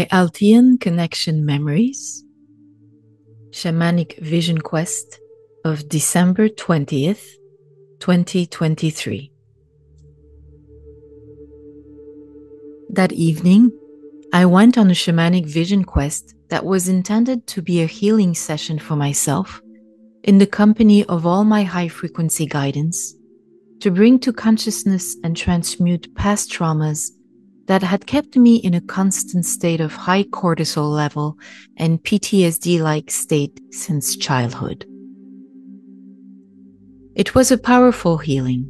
my Altean connection memories, shamanic vision quest of December 20th, 2023. That evening, I went on a shamanic vision quest that was intended to be a healing session for myself in the company of all my high-frequency guidance to bring to consciousness and transmute past traumas that had kept me in a constant state of high cortisol level and PTSD-like state since childhood. It was a powerful healing.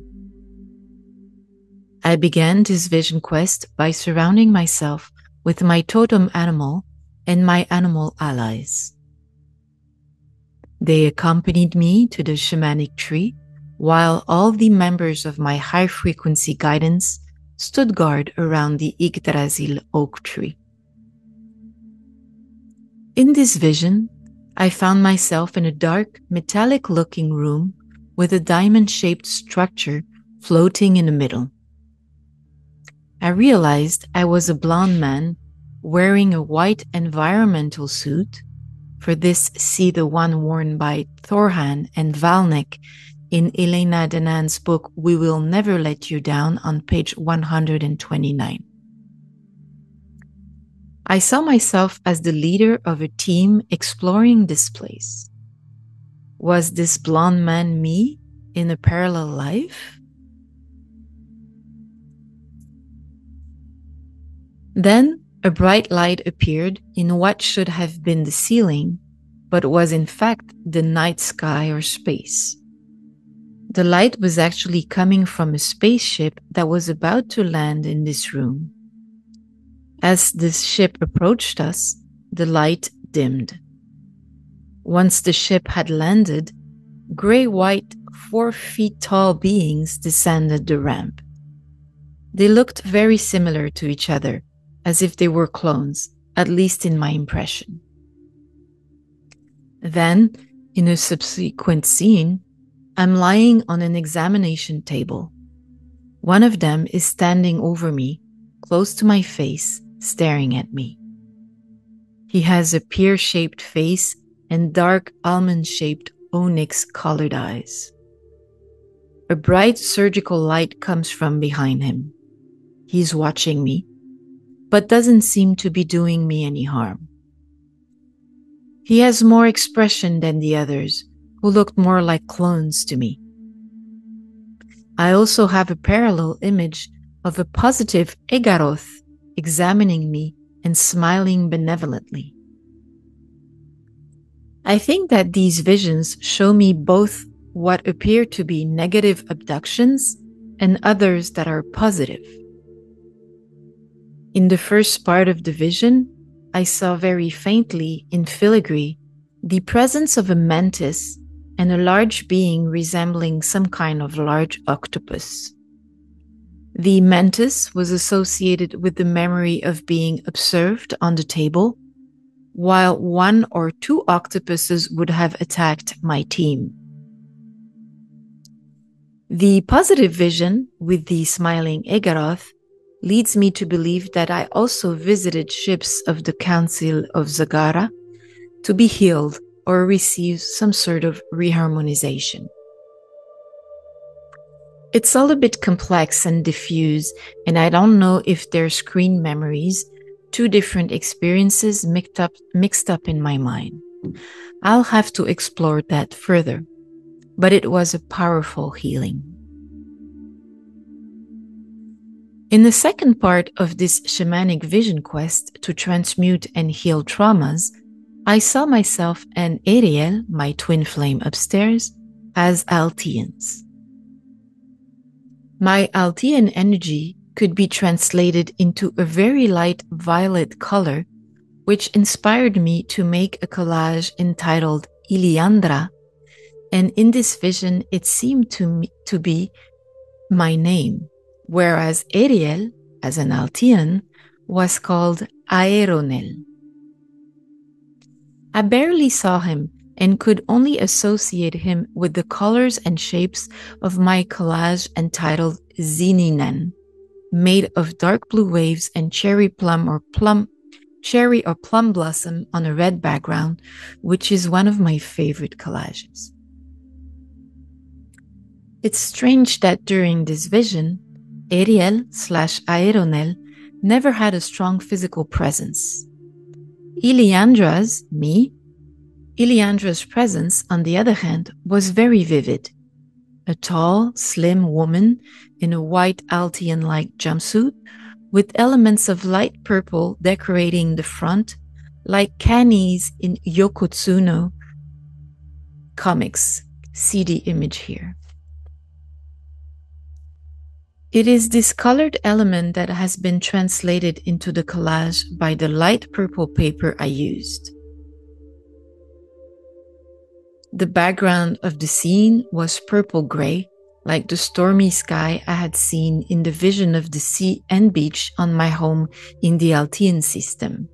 I began this vision quest by surrounding myself with my totem animal and my animal allies. They accompanied me to the shamanic tree, while all the members of my high-frequency guidance stood guard around the Yggdrasil oak tree. In this vision, I found myself in a dark, metallic-looking room with a diamond-shaped structure floating in the middle. I realized I was a blonde man wearing a white environmental suit, for this see the one worn by Thorhan and Valnek in Elena Danaan's book We Will Never Let You Down on page 129. I saw myself as the leader of a team exploring this place. Was this blonde man me in a parallel life? Then a bright light appeared in what should have been the ceiling, but was in fact the night sky or space. The light was actually coming from a spaceship that was about to land in this room. As this ship approached us, the light dimmed. Once the ship had landed, gray-white, 4-foot-tall beings descended the ramp. They looked very similar to each other, as if they were clones, at least in my impression. Then, in a subsequent scene, I'm lying on an examination table. One of them is standing over me, close to my face, staring at me. He has a pear-shaped face and dark almond-shaped onyx-colored eyes. A bright surgical light comes from behind him. He's watching me, but doesn't seem to be doing me any harm. He has more expression than the others, who looked more like clones to me. I also have a parallel image of a positive Egaroth examining me and smiling benevolently. I think that these visions show me both what appear to be negative abductions and others that are positive. In the first part of the vision, I saw very faintly, in filigree, the presence of a mantis and a large being resembling some kind of large octopus. The mantis was associated with the memory of being observed on the table, while one or two octopuses would have attacked my team. The positive vision, with the smiling Egaroth, leads me to believe that I also visited ships of the Council of Zagara to be healed or receive some sort of reharmonization. It's all a bit complex and diffuse, and I don't know if they're screen memories, two different experiences mixed up in my mind. I'll have to explore that further, but it was a powerful healing. In the second part of this shamanic vision quest to transmute and heal traumas, I saw myself and Ariel, my twin flame upstairs, as Alteans. My Altean energy could be translated into a very light violet color, which inspired me to make a collage entitled Iliandra, and in this vision it seemed to me to be my name, whereas Ariel, as an Altean, was called Aeronel. I barely saw him and could only associate him with the colors and shapes of my collage entitled Zininen, made of dark blue waves and cherry plum or plum cherry or plum blossom on a red background, which is one of my favorite collages. It's strange that during this vision, Ariel/Aeronel never had a strong physical presence. Iliandra's presence, on the other hand, was very vivid. A tall, slim woman in a white Altean-like jumpsuit, with elements of light purple decorating the front, like Kannies in Yokotsuno comics. See the image here. It is this colored element that has been translated into the collage by the light purple paper I used. The background of the scene was purple-gray, like the stormy sky I had seen in the vision of the sea and beach on my home in the Altean system.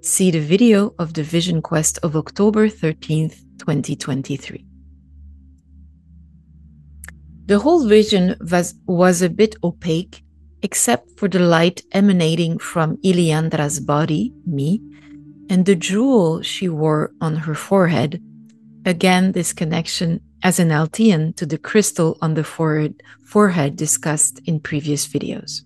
See the video of the vision quest of October 13th, 2023. The whole vision was a bit opaque, except for the light emanating from Iliandra's body, me, and the jewel she wore on her forehead. Again, this connection as an Altean to the crystal on the forehead discussed in previous videos.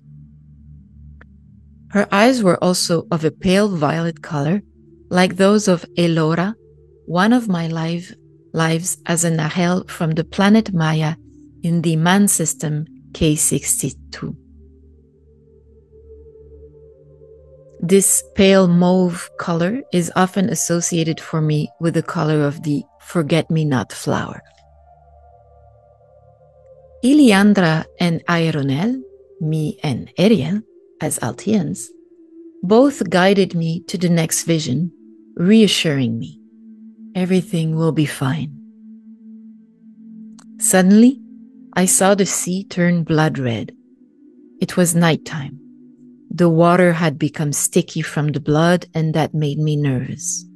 Her eyes were also of a pale violet color, like those of Elora, one of my lives as a Nahel from the planet Maya in the Man system K62. This pale mauve color is often associated for me with the color of the forget-me-not flower. Iliandra and Aeronel, me and Ariel, as Alteans, both guided me to the next vision, reassuring me, everything will be fine. Suddenly, I saw the sea turn blood red. It was nighttime. The water had become sticky from the blood, and that made me nervous.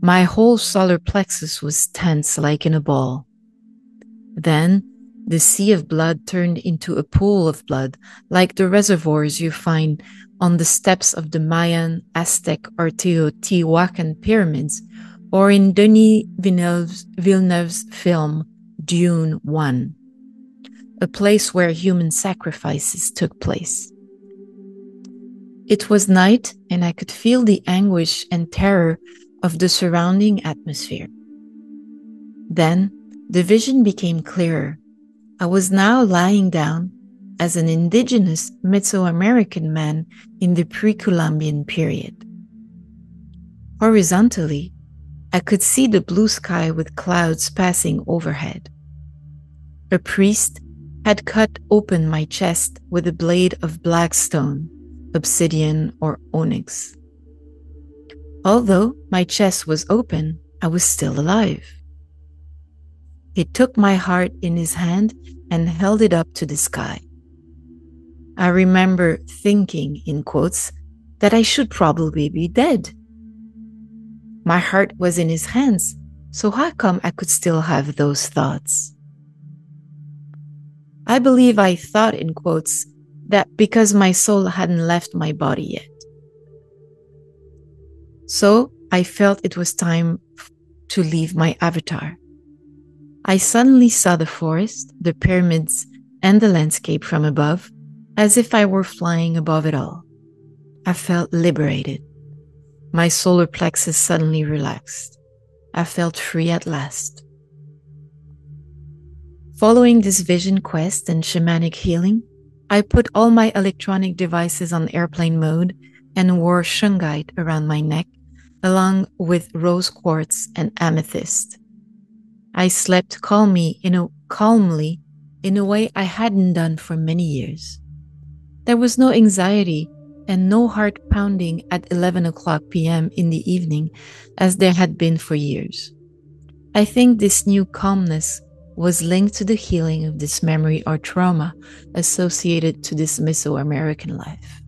My whole solar plexus was tense like in a ball. Then, the sea of blood turned into a pool of blood, like the reservoirs you find on the steps of the Mayan, Aztec, or Teotihuacan pyramids, or in Denis Villeneuve's film Dune One, a place where human sacrifices took place. It was night, and I could feel the anguish and terror of the surrounding atmosphere. Then, the vision became clearer. I was now lying down as an indigenous Mesoamerican man in the pre-Columbian period. Horizontally, I could see the blue sky with clouds passing overhead. A priest had cut open my chest with a blade of black stone, obsidian or onyx. Although my chest was open, I was still alive. He took my heart in his hand and held it up to the sky. I remember thinking, in quotes, that I should probably be dead. My heart was in his hands, so how come I could still have those thoughts? I believe I thought, in quotes, that because my soul hadn't left my body yet. So I felt it was time to leave my avatar. I suddenly saw the forest, the pyramids, and the landscape from above, as if I were flying above it all. I felt liberated. My solar plexus suddenly relaxed. I felt free at last. Following this vision quest and shamanic healing, I put all my electronic devices on airplane mode and wore shungite around my neck, along with rose quartz and amethyst. I slept calmly in a way I hadn't done for many years. There was no anxiety and no heart pounding at 11 o'clock p.m. in the evening as there had been for years. I think this new calmness was linked to the healing of this memory or trauma associated to this Mesoamerican life.